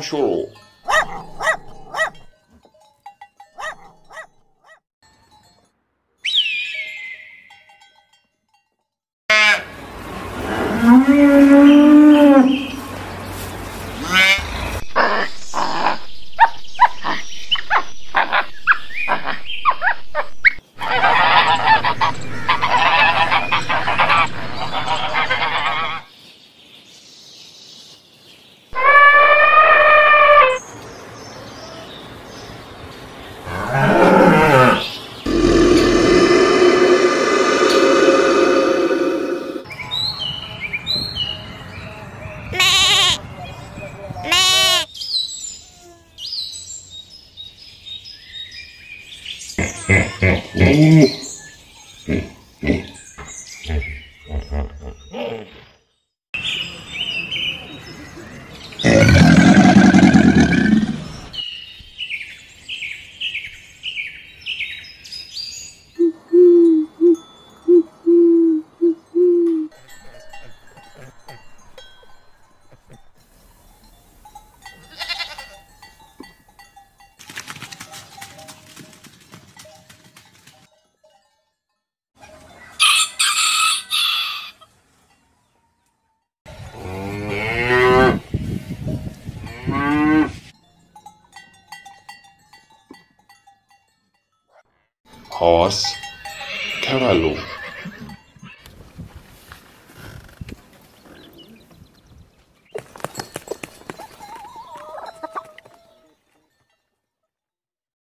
control. Horse, Cavallo.